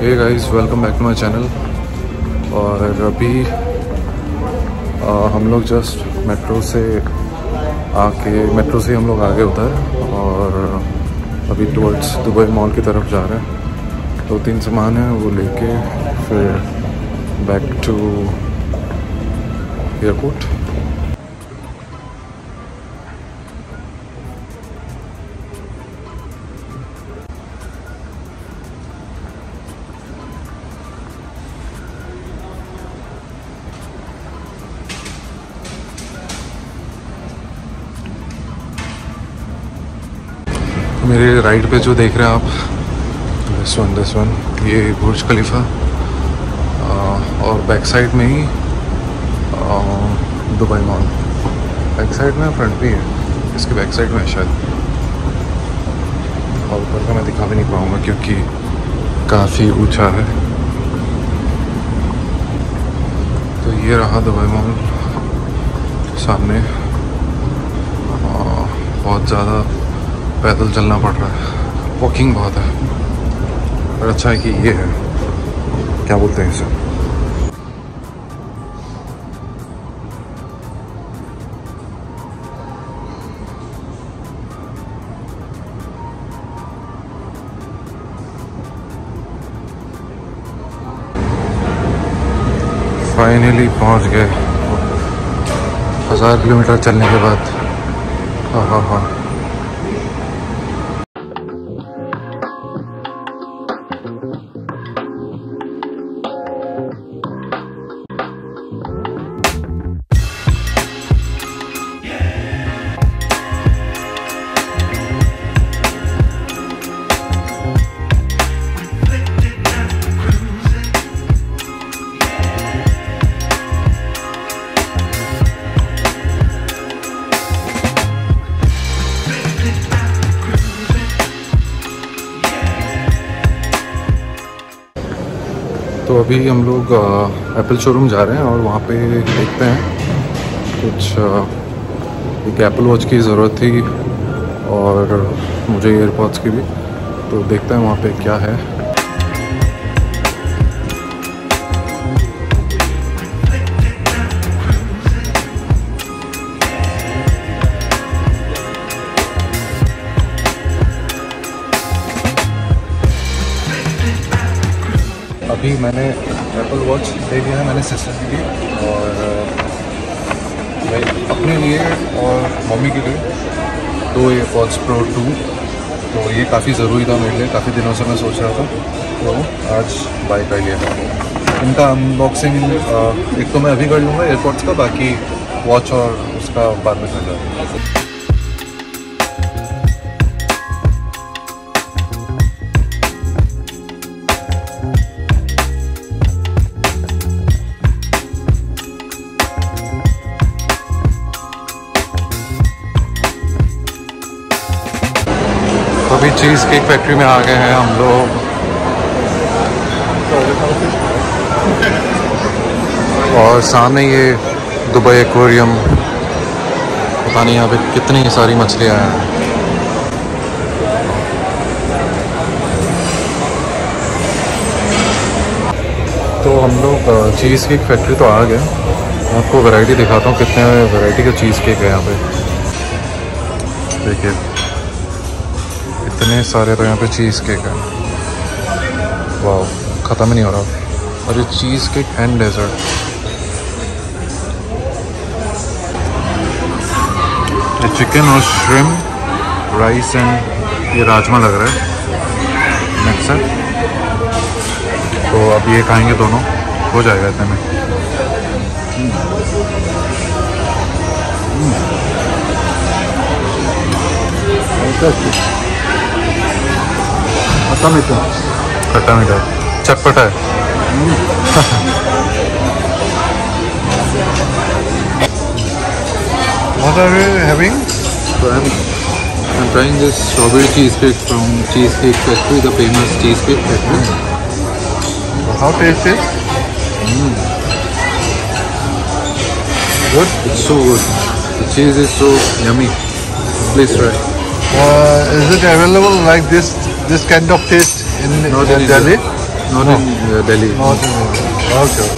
Hey guys, welcome back to my channel. और अभी हम लोग जस्ट मेट्रो से हम लोग आगे उतर और अभी टुवर्ड्स दुबई मॉल की तरफ जा रहे हैं। दो तीन सामान है वो लेके फिर बैक टू एयरपोर्ट। मेरे राइट पे जो देख रहे हैं आप, दिस वन ये बुर्ज खलीफा और बैक साइड में ही दुबई मॉल। बैक साइड में फ्रंट भी है, इसके बैक साइड में शायद। और ऊपर का मैं दिखा भी नहीं पाऊँगा क्योंकि काफ़ी ऊंचा है। तो ये रहा दुबई मॉल सामने। बहुत ज़्यादा पैदल चलना पड़ रहा है, वॉकिंग बहुत है। और अच्छा है कि ये है, क्या बोलते हैं इसे, फाइनली पहुंच गए 1000 किलोमीटर चलने के बाद। हाँ, तो अभी हम लोग एप्पल शोरूम जा रहे हैं और वहाँ पे देखते हैं कुछ। एक एप्पल वॉच की ज़रूरत थी और मुझे एयरपॉड्स की भी, तो देखते हैं वहाँ पे क्या है। अभी मैंने एप्पल वॉच ले लिया है, मैंने सिस्टर के लिए और मैं अपने लिए और मम्मी के लिए 2 एयरपॉड्स प्रो 2। तो ये काफ़ी ज़रूरी था मेरे लिए, काफ़ी दिनों से मैं सोच रहा था, तो आज बाय कर लिया है। इनका अनबॉक्सिंग एक तो मैं अभी कर लूँगा एयरपॉड्स का, बाकी वॉच और उसका बाद में कर लूँगा। अभी चीज़ केक फैक्ट्री में आ गए हैं हम लोग। और सामने ये दुबई एक्वेरियम, पता नहीं यहाँ पे कितनी सारी मछलियाँ हैं। तो हम लोग चीज़ केक फैक्ट्री तो आ गए। आपको वैरायटी दिखाता हूँ, कितने वैरायटी का चीज़ केक है यहाँ पे। देखिए इतने सारे, तो यहाँ पे चीज़ केक है। वाओ, ख़त्म ही नहीं हो रहा। और ये चीज़ केक एंड डेजर्ट, ये चिकन और श्रिम्प, राइस एंड ये राजमा लग रहा है मिक्सर। तो अब ये खाएंगे दोनों, हो जाएगा इतने में। खट्टा मीठा चटपटा है। What are we having? So I'm trying this strawberry cheesecake from Cheesecake Factory, the famous Cheesecake Factory. How tastes it? Good. It's so good. The cheese is so yummy. Please try. Is it available like this kind of taste in Delhi? Not in Delhi. Not in Delhi. Okay.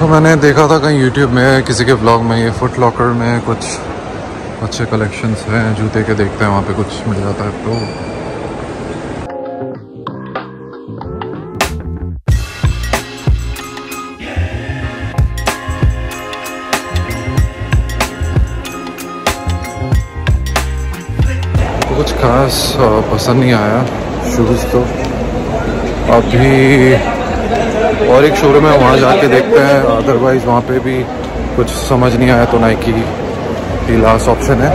तो मैंने देखा था कहीं YouTube में किसी के blog में ये फुट लॉकर में कुछ अच्छे कलेक्शंस हैं जूते के, देखते हैं वहाँ पे कुछ मिल जाता है तो। तो कुछ खास पसंद नहीं आया शूज़ तो। अभी और एक शोरूम है वहाँ जाके देखते हैं, अदरवाइज वहाँ पे भी कुछ समझ नहीं आया तो नाइकी ही लास्ट ऑप्शन है।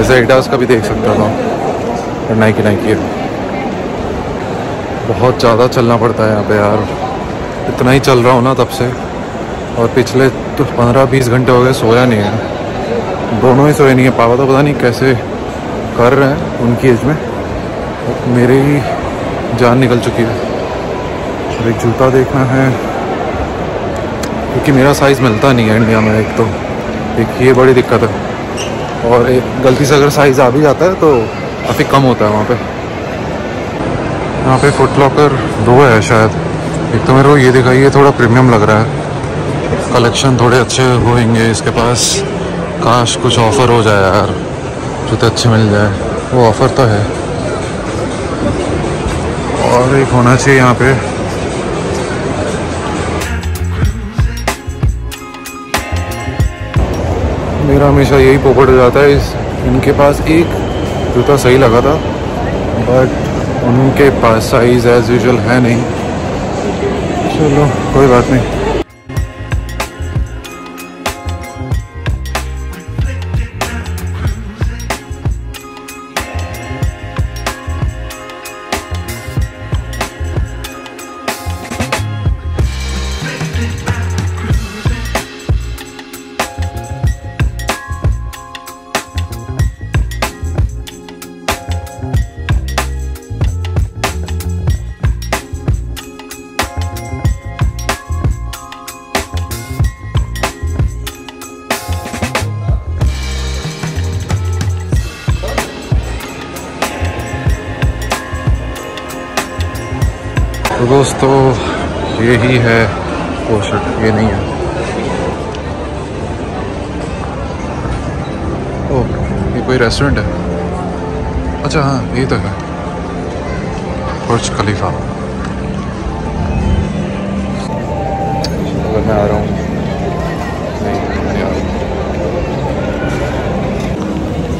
ऐसे एडिडास का भी देख सकता था पर नाइकी बहुत ज़्यादा चलना पड़ता है यहाँ पे यार। इतना ही चल रहा हूँ ना तब से, और पिछले तो 15-20 घंटे हो गए सोया नहीं है, दोनों ही सोए नहीं है। पापा तो पता नहीं कैसे कर रहे हैं उनकी एज में, तो मेरी ही जान निकल चुकी है। एक जूता देखना है क्योंकि मेरा साइज़ मिलता नहीं है इंडिया में, एक तो एक ये बड़ी दिक्कत है, और एक गलती से अगर साइज़ आ भी जाता है तो काफ़ी कम होता है वहाँ पे। यहाँ पे फुट लॉकर 2 है शायद। एक तो मेरे को ये दिखा, ये थोड़ा प्रीमियम लग रहा है, कलेक्शन थोड़े अच्छे होंगे इसके पास। काश कुछ ऑफ़र हो जाए यार, जूते अच्छे मिल जाए, वो ऑफ़र तो है। और एक होना चाहिए यहाँ पर मेरा हमेशा यही पोपट हो जाता है। इनके पास एक जूता सही लगा था बट उनके पास साइज़ एज यूजुअल है नहीं। चलो कोई बात नहीं। दोस्तों ये ही है पोर्शे, ये नहीं है। ओह ये कोई रेस्टोरेंट है। अच्छा हाँ ये तो है बुर्ज खलीफा। मैं आ रहा हूँ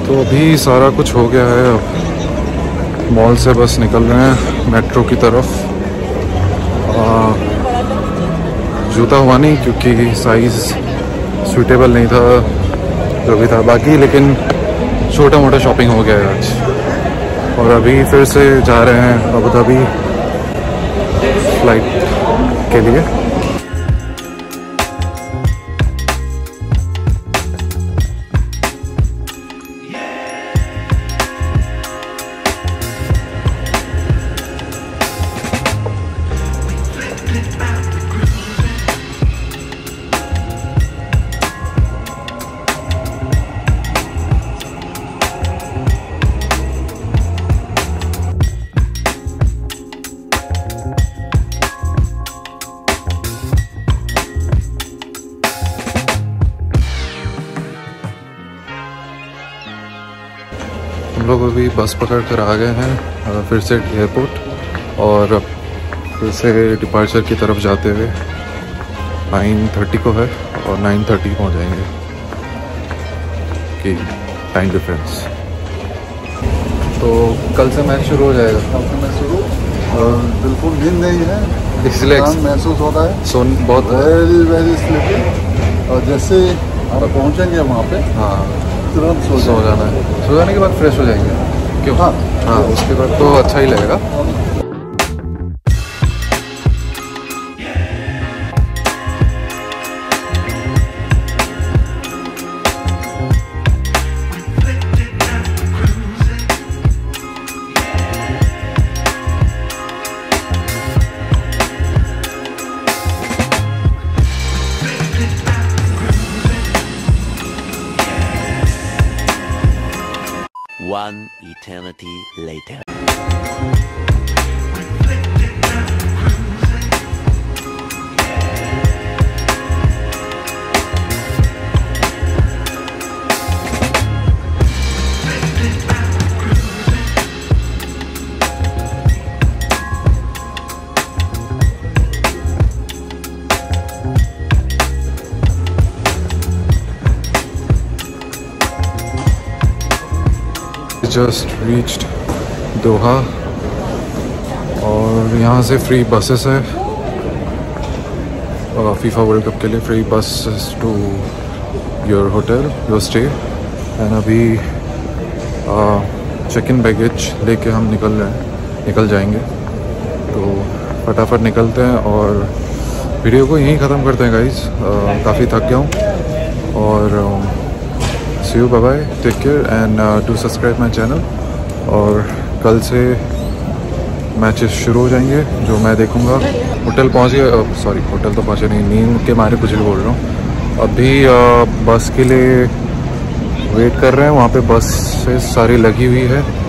तो अभी सारा कुछ हो गया है। अब मॉल से बस निकल रहे हैं मेट्रो की तरफ। जूता हुआ नहीं क्योंकि साइज़ सूटेबल नहीं था जो भी था बाकी, लेकिन छोटा मोटा शॉपिंग हो गया है आज। और अभी फिर से जा रहे हैं अबू धाबी फ्लाइट के लिए। लोग अभी बस पकड़ कर आ गए हैं फिर से एयरपोर्ट और फिर से डिपार्चर की तरफ जाते हुए 9:30 को है और 9:30 पहुँच जाएंगे कि टाइम डिफरेंस। तो कल से मैच शुरू हो जाएगा। कल से मैच शुरू और बिल्कुल नींद नहीं है इसलिए महसूस होता है। सोन बहुत वेरी वेरी स्लीपी और जैसे हम पहुँचेंगे वहाँ पे हाँ तुरंत सो जाना है। सो जाने के बाद फ्रेश हो जाएंगे क्यों? हाँ हाँ उसके बाद तो अच्छा ही लगेगा। One eternity later. Just reached Doha और यहाँ से फ्री बसेस है फीफा वर्ल्ड कप के लिए। Free buses to your hotel your stay and अभी चेक इन बैगेज लेके हम निकल जाएंगे। तो फटाफट निकलते हैं और वीडियो को यहीं ख़त्म करते हैं गाइस। काफ़ी थक गया हूँ और See you, bye bye, take care and do subscribe my channel। और कल से मैचेस शुरू हो जाएंगे जो मैं देखूँगा। होटल पहुँच गए, सॉरी होटल तो पहुँचे नहीं, नींद के मारे कुछ भी बोल रहा हूँ। अभी बस के लिए वेट कर रहे हैं, वहाँ पे बस सारी लगी हुई है।